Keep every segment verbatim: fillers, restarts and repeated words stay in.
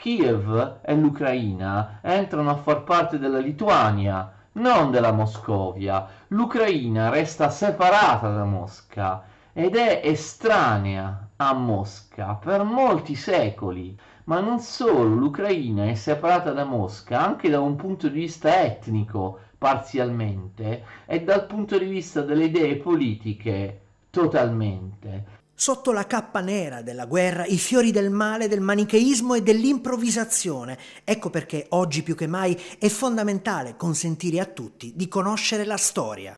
Kiev e l'Ucraina entrano a far parte della Lituania, non della Moscovia. L'Ucraina resta separata da Mosca ed è estranea a Mosca per molti secoli. Ma non solo, l'Ucraina è separata da Mosca anche da un punto di vista etnico, parzialmente, e dal punto di vista delle idee politiche, totalmente. Sotto la cappa nera della guerra, i fiori del male, del manicheismo e dell'improvvisazione. Ecco perché oggi più che mai è fondamentale consentire a tutti di conoscere la storia.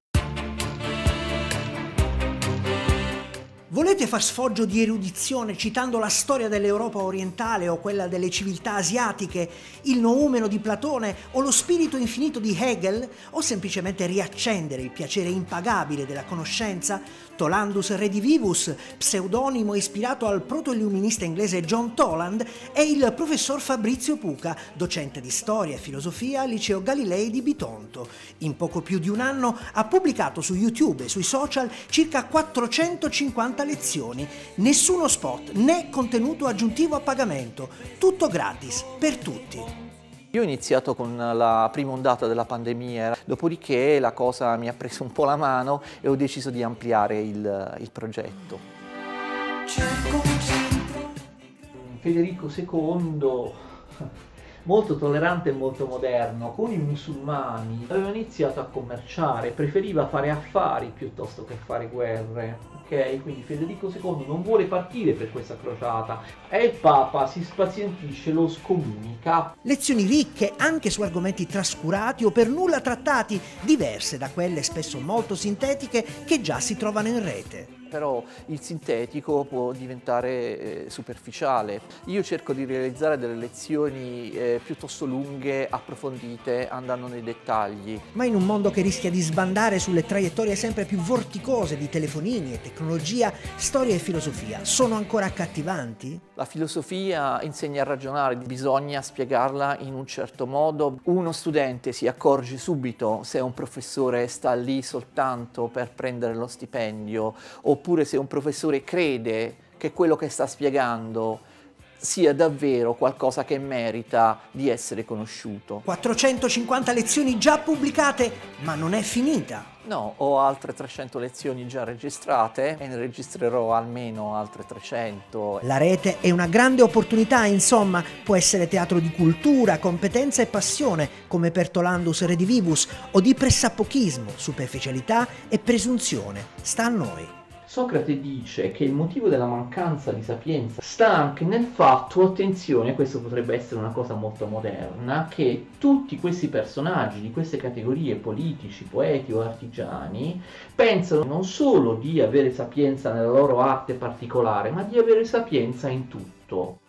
Volete far sfoggio di erudizione citando la storia dell'Europa orientale o quella delle civiltà asiatiche, il noumeno di Platone o lo spirito infinito di Hegel? O semplicemente riaccendere il piacere impagabile della conoscenza? Tolandus Redivivus, pseudonimo ispirato al proto-illuminista inglese John Toland, è il professor Fabrizio Puca, docente di storia e filosofia al Liceo Galilei di Bitonto. In poco più di un anno ha pubblicato su YouTube e sui social circa quattrocentocinquanta lezioni, nessuno spot né contenuto aggiuntivo a pagamento, tutto gratis per tutti. Io ho iniziato con la prima ondata della pandemia, dopodiché la cosa mi ha preso un po' la mano e ho deciso di ampliare il, il progetto. Federico secondo, molto tollerante e molto moderno, con i musulmani aveva iniziato a commerciare, preferiva fare affari piuttosto che fare guerre. Quindi Federico secondo non vuole partire per questa crociata e il Papa si spazientisce, lo scomunica. Lezioni ricche anche su argomenti trascurati o per nulla trattati, diverse da quelle spesso molto sintetiche che già si trovano in rete. Però il sintetico può diventare eh, superficiale. Io cerco di realizzare delle lezioni eh, piuttosto lunghe, approfondite, andando nei dettagli. Ma in un mondo che rischia di sbandare sulle traiettorie sempre più vorticose di telefonini e tecnologia, storia e filosofia sono ancora accattivanti? La filosofia insegna a ragionare, bisogna spiegarla in un certo modo. Uno studente si accorge subito se un professore sta lì soltanto per prendere lo stipendio, o oppure se un professore crede che quello che sta spiegando sia davvero qualcosa che merita di essere conosciuto. quattrocentocinquanta lezioni già pubblicate, ma non è finita. No, ho altre trecento lezioni già registrate e ne registrerò almeno altre trecento. La rete è una grande opportunità, insomma, può essere teatro di cultura, competenza e passione, come per Tolandus Redivivus, o di pressapochismo, superficialità e presunzione. Sta a noi. Socrate dice che il motivo della mancanza di sapienza sta anche nel fatto, attenzione, questo potrebbe essere una cosa molto moderna, che tutti questi personaggi di queste categorie, politici, poeti o artigiani, pensano non solo di avere sapienza nella loro arte particolare, ma di avere sapienza in tutto.